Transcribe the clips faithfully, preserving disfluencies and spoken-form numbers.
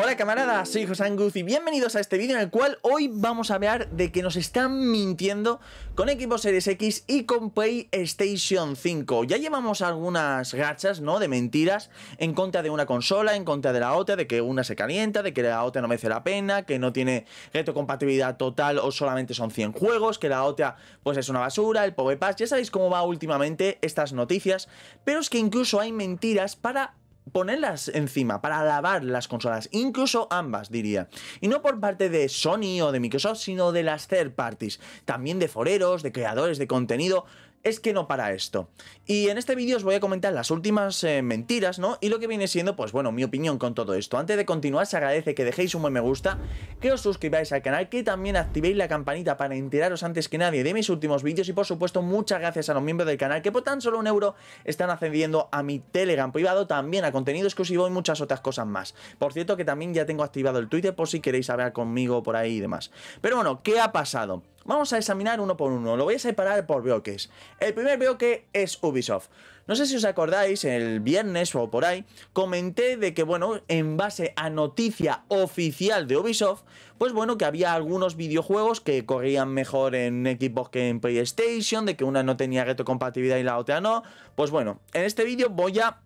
Hola camaradas, soy Josanguz y bienvenidos a este vídeo en el cual hoy vamos a hablar de que nos están mintiendo con Xbox Series X y con PlayStation cinco. Ya llevamos algunas gachas, ¿no?, de mentiras en contra de una consola, en contra de la otra, de que una se calienta, de que la otra no merece la pena, que no tiene retrocompatibilidad total o solamente son cien juegos, que la otra pues es una basura, el Power Pass. Ya sabéis cómo va últimamente estas noticias, pero es que incluso hay mentiras para ponerlas encima, para lavar las consolas, incluso ambas, diría. Y no por parte de Sony o de Microsoft, sino de las third parties, también de foreros, de creadores de contenido. Es que no para esto. Y en este vídeo os voy a comentar las últimas eh, mentiras, ¿no? Y lo que viene siendo, pues bueno, mi opinión con todo esto. Antes de continuar, se agradece que dejéis un buen me gusta, que os suscribáis al canal, que también activéis la campanita para enteraros antes que nadie de mis últimos vídeos. Y por supuesto, muchas gracias a los miembros del canal que por tan solo un euro están accediendo a mi Telegram privado, también a contenido exclusivo y muchas otras cosas más. Por cierto, que también ya tengo activado el Twitter por si queréis hablar conmigo por ahí y demás. Pero bueno, ¿qué ha pasado? Vamos a examinar uno por uno, lo voy a separar por bloques. El primer bloque es Ubisoft. No sé si os acordáis, el viernes o por ahí, comenté de que, bueno, en base a noticia oficial de Ubisoft, pues bueno, que había algunos videojuegos que corrían mejor en Xbox que en PlayStation, de que una no tenía retrocompatibilidad y la otra no. Pues bueno, en este vídeo voy a,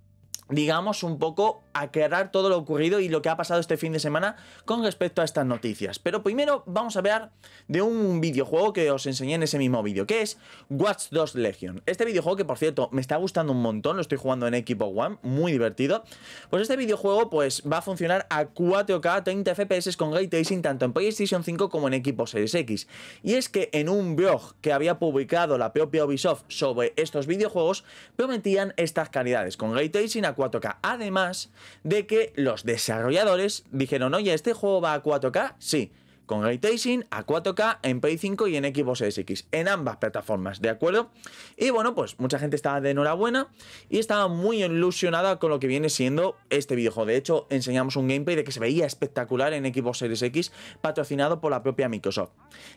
digamos, un poco aclarar todo lo ocurrido y lo que ha pasado este fin de semana con respecto a estas noticias. Pero primero vamos a hablar de un videojuego que os enseñé en ese mismo vídeo, que es Watch Dogs Legion. Este videojuego que, por cierto, me está gustando un montón, lo estoy jugando en Xbox One, muy divertido. Pues este videojuego pues va a funcionar a cuatro K, treinta F P S con Ray Tracing, tanto en PlayStation cinco como en Xbox Series X. Y es que en un blog que había publicado la propia Ubisoft sobre estos videojuegos, prometían estas calidades, con Ray Tracing a cuatro K. Además de que los desarrolladores dijeron: oye, ¿este juego va a cuatro K? Sí, con Ray Tracing a cuatro K en Play cinco y en Xbox Series X, en ambas plataformas, ¿de acuerdo? Y bueno, pues mucha gente estaba de enhorabuena y estaba muy ilusionada con lo que viene siendo este videojuego. De hecho, enseñamos un gameplay de que se veía espectacular en Xbox Series X, patrocinado por la propia Microsoft.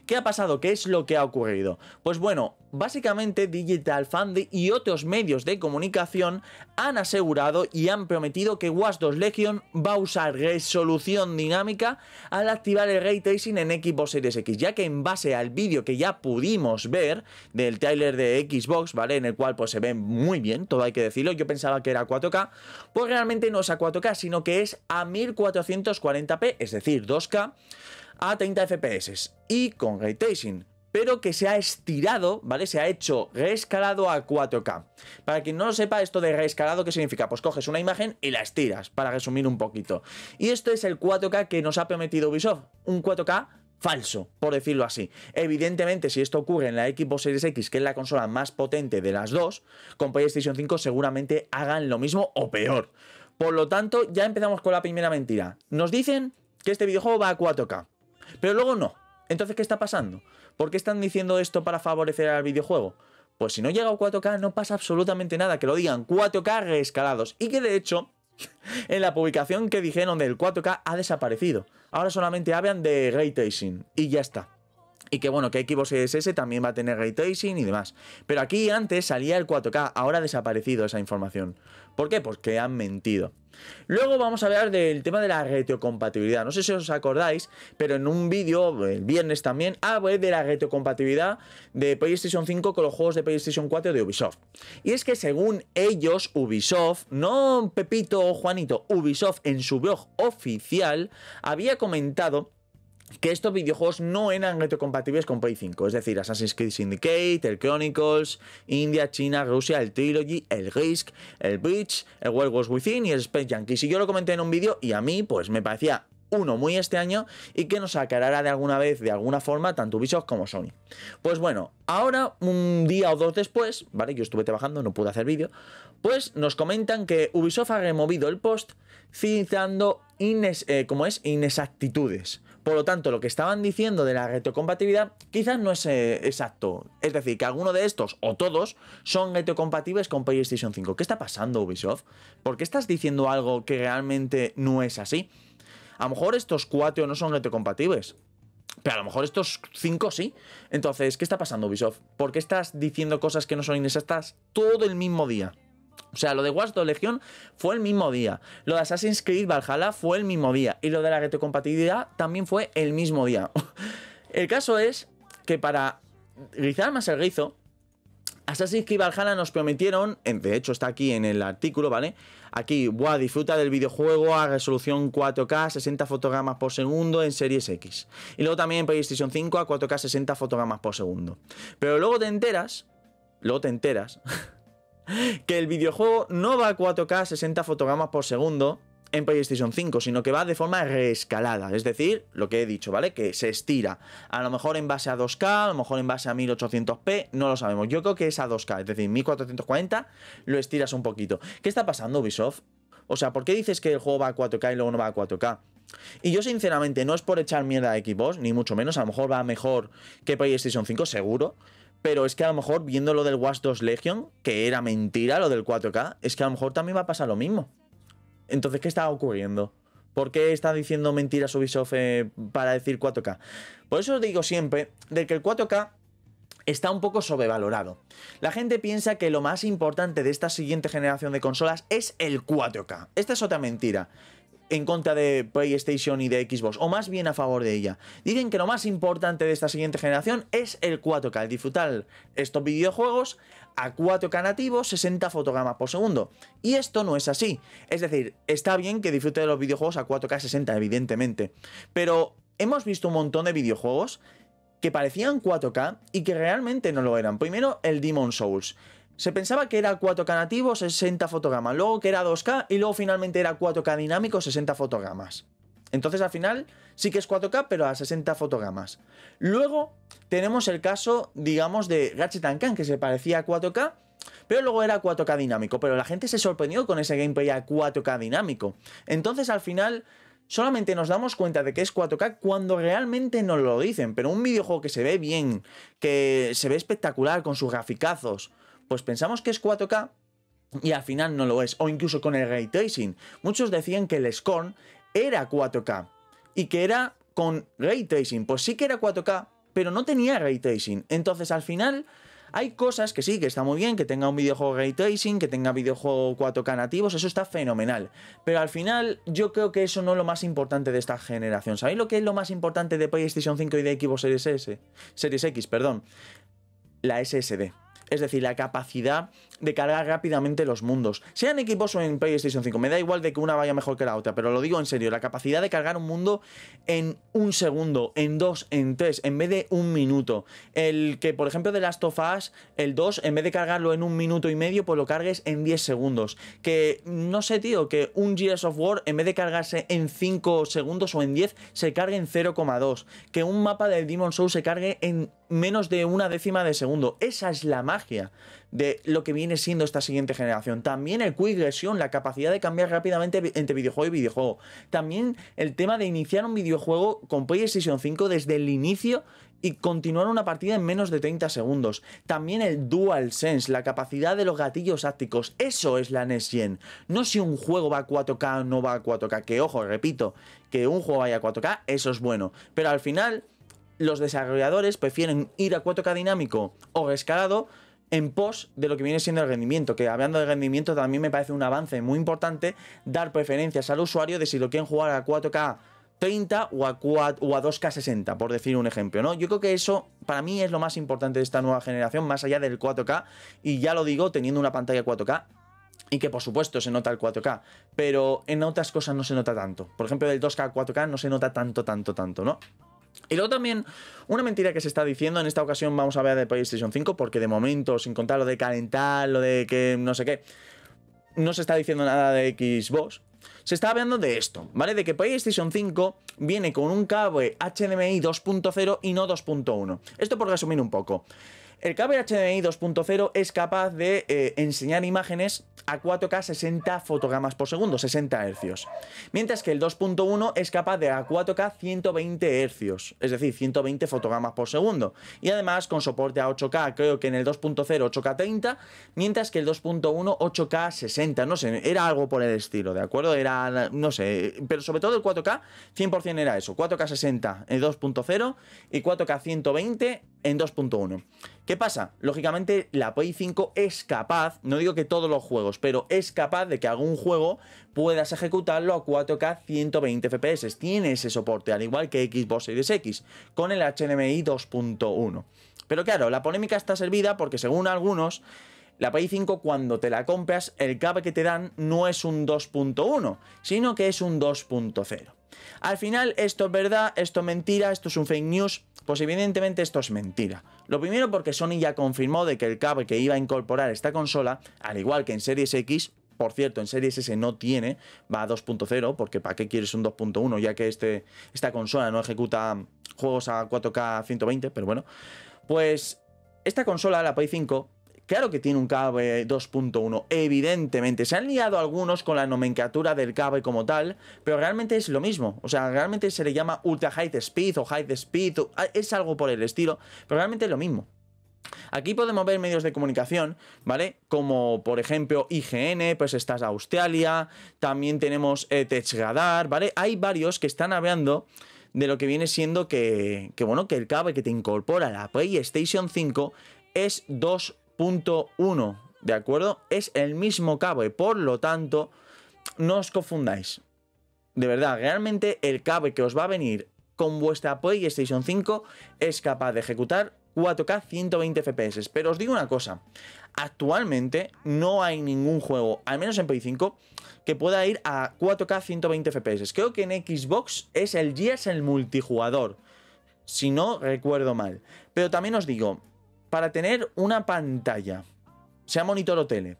¿Qué ha pasado? ¿Qué es lo que ha ocurrido? Pues bueno, básicamente Digital Foundry y otros medios de comunicación han asegurado y han prometido que Watch Dogs Legion va a usar resolución dinámica al activar el Ray Tracing en Xbox Series X, ya que en base al vídeo que ya pudimos ver del tráiler de Xbox, ¿vale?, en el cual pues se ve muy bien, todo hay que decirlo. Yo pensaba que era cuatro K, pues realmente no es a cuatro K, sino que es a mil cuatrocientos cuarenta p, es decir, dos K a treinta F P S y con Ray Tracing, pero que se ha estirado, ¿vale? Se ha hecho reescalado a cuatro K. Para quien no lo sepa, esto de reescalado, ¿qué significa? Pues coges una imagen y la estiras, para resumir un poquito. Y esto es el cuatro K que nos ha prometido Ubisoft, un cuatro K falso, por decirlo así. Evidentemente, si esto ocurre en la Xbox Series X, que es la consola más potente de las dos, con PlayStation cinco seguramente hagan lo mismo o peor. Por lo tanto, ya empezamos con la primera mentira. Nos dicen que este videojuego va a cuatro K, pero luego no. Entonces, ¿qué está pasando? ¿Por qué están diciendo esto para favorecer al videojuego? Pues si no llega a cuatro K no pasa absolutamente nada, que lo digan, cuatro K reescalados. Y que de hecho, en la publicación que dijeron del cuatro K ha desaparecido. Ahora solamente hablan de Ray Tracing y ya está. Y que bueno, que Xbox Series S también va a tener Ray Tracing y demás. Pero aquí antes salía el cuatro K, ahora ha desaparecido esa información. ¿Por qué? Porque han mentido. Luego vamos a hablar del tema de la retrocompatibilidad. No sé si os acordáis, pero en un vídeo, el viernes también, hablé de la retrocompatibilidad de PlayStation cinco con los juegos de PlayStation cuatro de Ubisoft. Y es que según ellos, Ubisoft, no Pepito o Juanito, Ubisoft en su blog oficial había comentado que estos videojuegos no eran retrocompatibles con Play cinco, es decir, Assassin's Creed Syndicate, el Chronicles, India, China, Rusia, el Trilogy, el Risk, el Breach, el World Wars Within y el Space Junkies. Y yo lo comenté en un vídeo y a mí pues me parecía uno muy extraño y que nos aclarara de alguna vez, de alguna forma, tanto Ubisoft como Sony. Pues bueno, ahora un día o dos después, vale, yo estuve trabajando, no pude hacer vídeo, pues nos comentan que Ubisoft ha removido el post citando ines, eh, como es, inexactitudes. Por lo tanto, lo que estaban diciendo de la retrocompatibilidad quizás no es eh, exacto. Es decir, que alguno de estos o todos son retrocompatibles con PlayStation cinco. ¿Qué está pasando, Ubisoft? ¿Por qué estás diciendo algo que realmente no es así? A lo mejor estos cuatro no son retrocompatibles, pero a lo mejor estos cinco sí. Entonces, ¿qué está pasando, Ubisoft? ¿Por qué estás diciendo cosas que no son inexactas todo el mismo día? O sea, lo de Watch Dogs Legion fue el mismo día. Lo de Assassin's Creed Valhalla fue el mismo día. Y lo de la retrocompatibilidad también fue el mismo día. El caso es que para rizar más el rizo, Assassin's Creed Valhalla nos prometieron, de hecho está aquí en el artículo, ¿vale? Aquí, buah, disfruta del videojuego a resolución cuatro K, sesenta fotogramas por segundo en Series X. Y luego también en PlayStation cinco a cuatro K, sesenta fotogramas por segundo. Pero luego te enteras, luego te enteras... que el videojuego no va a cuatro K sesenta fotogramas por segundo en PlayStation cinco, sino que va de forma reescalada, es decir, lo que he dicho, ¿vale? Que se estira, a lo mejor en base a dos K, a lo mejor en base a mil ochocientos p, no lo sabemos, yo creo que es a dos K, es decir, mil cuatrocientos cuarenta, lo estiras un poquito. ¿Qué está pasando, Ubisoft? O sea, ¿por qué dices que el juego va a cuatro K y luego no va a cuatro K? Y yo sinceramente, no es por echar mierda a Xbox, ni mucho menos, a lo mejor va mejor que PlayStation cinco, seguro. Pero es que a lo mejor, viendo lo del Watch Dogs Legion, que era mentira lo del cuatro K, es que a lo mejor también va a pasar lo mismo. Entonces, ¿qué está ocurriendo? ¿Por qué está diciendo mentiras Ubisoft eh, para decir cuatro K? Por eso os digo siempre de que el cuatro K está un poco sobrevalorado. La gente piensa que lo más importante de esta siguiente generación de consolas es el cuatro K. Esta es otra mentira en contra de PlayStation y de Xbox, o más bien a favor de ella. Dicen que lo más importante de esta siguiente generación es el cuatro K, el disfrutar estos videojuegos a cuatro K nativo, sesenta fotogramas por segundo. Y esto no es así. Es decir, está bien que disfrute de los videojuegos a cuatro K sesenta, evidentemente, pero hemos visto un montón de videojuegos que parecían cuatro K y que realmente no lo eran. Primero, el Demon's Souls. Se pensaba que era cuatro K nativo, sesenta fotogramas, luego que era dos K y luego finalmente era cuatro K dinámico, sesenta fotogramas. Entonces al final sí que es cuatro K, pero a sesenta fotogramas. Luego tenemos el caso, digamos, de Ratchet and Clank, que se parecía a cuatro K, pero luego era cuatro K dinámico. Pero la gente se sorprendió con ese gameplay a cuatro K dinámico. Entonces al final solamente nos damos cuenta de que es cuatro K cuando realmente nos lo dicen. Pero un videojuego que se ve bien, que se ve espectacular con sus graficazos, pues pensamos que es cuatro K y al final no lo es. O incluso con el Ray Tracing. Muchos decían que el Scorn era cuatro K y que era con Ray Tracing. Pues sí que era cuatro K, pero no tenía Ray Tracing. Entonces al final hay cosas que sí, que está muy bien, que tenga un videojuego Ray Tracing, que tenga videojuego cuatro K nativos, eso está fenomenal. Pero al final yo creo que eso no es lo más importante de esta generación. ¿Sabéis lo que es lo más importante de PlayStation cinco y de Xbox Series S? Series X, perdón. La S S D. Es decir, la capacidad de cargar rápidamente los mundos. Sea en Xbox o en PlayStation cinco, me da igual de que una vaya mejor que la otra, pero lo digo en serio, la capacidad de cargar un mundo en un segundo, en dos, en tres, en vez de un minuto. El que, por ejemplo, de Last of Us, el dos, en vez de cargarlo en un minuto y medio, pues lo cargues en diez segundos. Que, no sé, tío, que un Gears of War, en vez de cargarse en cinco segundos o en diez, se cargue en cero coma dos. Que un mapa del Demon's Souls se cargue en menos de una décima de segundo. Esa es la magia de lo que viene siendo esta siguiente generación. También el Quick Resume, la capacidad de cambiar rápidamente entre videojuego y videojuego. También el tema de iniciar un videojuego con PlayStation cinco desde el inicio y continuar una partida en menos de treinta segundos. También el Dual Sense, la capacidad de los gatillos hápticos. Eso es la Next Gen. No si un juego va a cuatro K o no va a cuatro K. Que ojo, repito, que un juego vaya a cuatro K, eso es bueno. Pero al final los desarrolladores prefieren ir a cuatro K dinámico o escalado en pos de lo que viene siendo el rendimiento, que hablando de rendimiento también me parece un avance muy importante dar preferencias al usuario de si lo quieren jugar a cuatro K treinta o a, cuatro, o a dos K sesenta, por decir un ejemplo, ¿no? Yo creo que eso para mí es lo más importante de esta nueva generación, más allá del cuatro K, y ya lo digo, teniendo una pantalla cuatro K, y que por supuesto se nota el cuatro K, pero en otras cosas no se nota tanto. Por ejemplo, del dos K a cuatro K no se nota tanto, tanto, tanto, ¿no? Y luego también, una mentira que se está diciendo, en esta ocasión vamos a ver de PlayStation cinco, porque de momento, sin contar lo de calentar, lo de que no sé qué, no se está diciendo nada de Xbox. Se está hablando de esto, ¿vale? De que PlayStation cinco viene con un cable H D M I dos punto cero y no dos punto uno. Esto por resumir un poco. El cable H D M I dos punto cero es capaz de eh, enseñar imágenes a cuatro K sesenta fotogramas por segundo, sesenta hercios. Mientras que el dos punto uno es capaz de a cuatro K ciento veinte hercios, es decir, ciento veinte fotogramas por segundo. Y además con soporte a ocho K, creo que en el dos punto cero ocho K treinta, mientras que el dos punto uno ocho K sesenta, no sé, era algo por el estilo, ¿de acuerdo? Era, no sé, pero sobre todo el cuatro K cien por cien era eso, cuatro K sesenta, el dos punto cero y cuatro K ciento veinte en dos punto uno. ¿Qué pasa? Lógicamente la Play cinco es capaz, no digo que todos los juegos, pero es capaz de que algún juego puedas ejecutarlo a cuatro K ciento veinte F P S. Tiene ese soporte, al igual que Xbox Series X, con el H D M I dos punto uno. Pero claro, la polémica está servida porque según algunos, la Play cinco cuando te la compras, el cable que te dan no es un dos punto uno, sino que es un dos punto cero. Al final, esto es verdad, esto es mentira, esto es un fake news. Pues evidentemente esto es mentira. Lo primero porque Sony ya confirmó de que el cable que iba a incorporar esta consola, al igual que en Series X, por cierto, en Series S no tiene, va a dos punto cero, porque ¿para qué quieres un dos punto uno? Ya que este, esta consola no ejecuta juegos a cuatro K ciento veinte, pero bueno. Pues esta consola, la Play cinco, claro que tiene un cable dos punto uno, evidentemente. Se han liado algunos con la nomenclatura del cable como tal, pero realmente es lo mismo. O sea, realmente se le llama Ultra High Speed o High Speed, o es algo por el estilo, pero realmente es lo mismo. Aquí podemos ver medios de comunicación, ¿vale? Como, por ejemplo, I G N, pues estás a Australia, también tenemos eh, TechRadar, ¿vale? Hay varios que están hablando de lo que viene siendo que, que, bueno, que el cable que te incorpora la PlayStation cinco es dos punto uno, ¿de acuerdo? Es el mismo cable, por lo tanto, no os confundáis. De verdad, realmente el cable que os va a venir con vuestra PlayStation cinco es capaz de ejecutar cuatro K ciento veinte F P S. Pero os digo una cosa, actualmente no hay ningún juego, al menos en Play cinco, que pueda ir a cuatro K ciento veinte F P S. Creo que en Xbox es el Gears, el multijugador, si no recuerdo mal. Pero también os digo, para tener una pantalla, sea monitor o tele,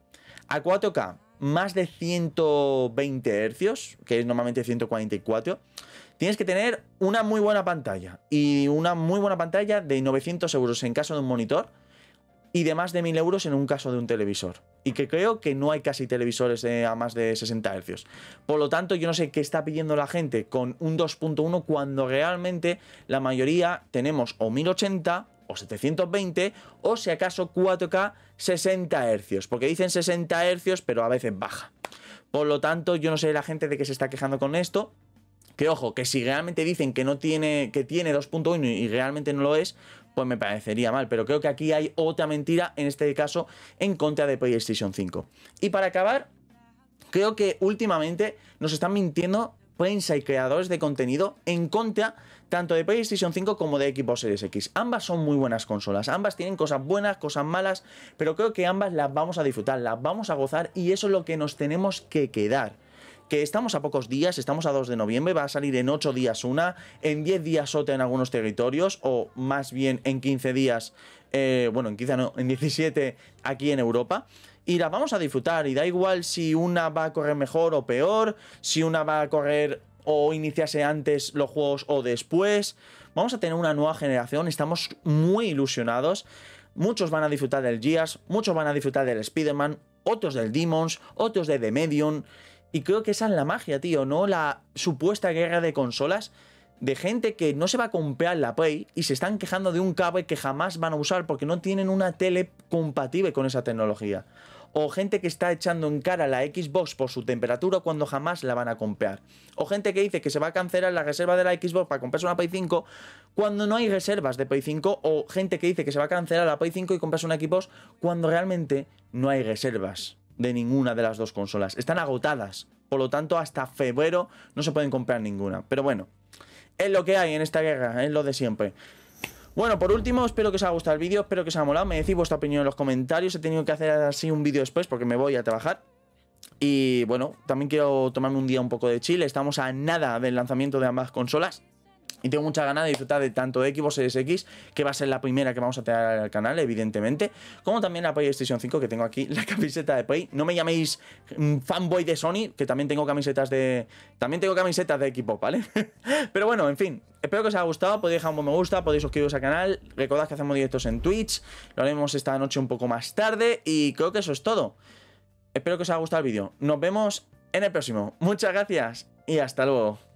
a cuatro K más de ciento veinte hercios, que es normalmente ciento cuarenta y cuatro, tienes que tener una muy buena pantalla. Y una muy buena pantalla de novecientos euros en caso de un monitor y de más de mil euros en un caso de un televisor. Y que creo que no hay casi televisores de, a más de sesenta hercios. Por lo tanto, yo no sé qué está pidiendo la gente con un dos punto uno cuando realmente la mayoría tenemos o mil ochenta... o setecientos veinte, o si acaso cuatro K sesenta hercios, porque dicen sesenta hercios, pero a veces baja. Por lo tanto, yo no sé la gente de qué se está quejando con esto. Que ojo, que si realmente dicen que no tiene, que tiene dos punto uno y realmente no lo es, pues me parecería mal. Pero creo que aquí hay otra mentira, en este caso, en contra de PlayStation cinco. Y para acabar, creo que últimamente nos están mintiendo prensa y creadores de contenido en contra tanto de PlayStation cinco como de Xbox Series X. Ambas son muy buenas consolas, ambas tienen cosas buenas, cosas malas, pero creo que ambas las vamos a disfrutar, las vamos a gozar y eso es lo que nos tenemos que quedar. Que estamos a pocos días, estamos a dos de noviembre, va a salir en ocho días una, en diez días otra en algunos territorios, o más bien en quince días, eh, bueno, en quince no, en diecisiete aquí en Europa. Y las vamos a disfrutar, y da igual si una va a correr mejor o peor, si una va a correr o iniciarse antes los juegos o después. Vamos a tener una nueva generación, estamos muy ilusionados. Muchos van a disfrutar del Gears, muchos van a disfrutar del Spider-Man, otros del Demons, otros de The Medium. Y creo que esa es la magia, tío, ¿no? La supuesta guerra de consolas, de gente que no se va a comprar la Play y se están quejando de un cable que jamás van a usar porque no tienen una tele compatible con esa tecnología. O gente que está echando en cara la Xbox por su temperatura cuando jamás la van a comprar. O gente que dice que se va a cancelar la reserva de la Xbox para comprarse una Play cinco cuando no hay reservas de Play cinco. O gente que dice que se va a cancelar la Play cinco y comprarse una Xbox cuando realmente no hay reservas de ninguna de las dos consolas. Están agotadas. Por lo tanto, hasta febrero no se pueden comprar ninguna. Pero bueno, es lo que hay en esta guerra, es lo de siempre. Bueno, por último, espero que os haya gustado el vídeo, espero que os haya molado. Me decís vuestra opinión en los comentarios. He tenido que hacer así un vídeo después porque me voy a trabajar. Y bueno, también quiero tomarme un día un poco de chile. Estamos a nada del lanzamiento de ambas consolas. Y tengo muchas ganas de disfrutar de tanto de Xbox Series X, que va a ser la primera que vamos a tener al canal, evidentemente, como también la PlayStation cinco, que tengo aquí la camiseta de Play. No me llaméis fanboy de Sony, que también tengo camisetas de... También tengo camisetas de Xbox, ¿vale? Pero bueno, en fin, espero que os haya gustado. Podéis dejar un buen me gusta, podéis suscribiros al canal. Recordad que hacemos directos en Twitch. Lo haremos esta noche un poco más tarde. Y creo que eso es todo. Espero que os haya gustado el vídeo. Nos vemos en el próximo. Muchas gracias y hasta luego.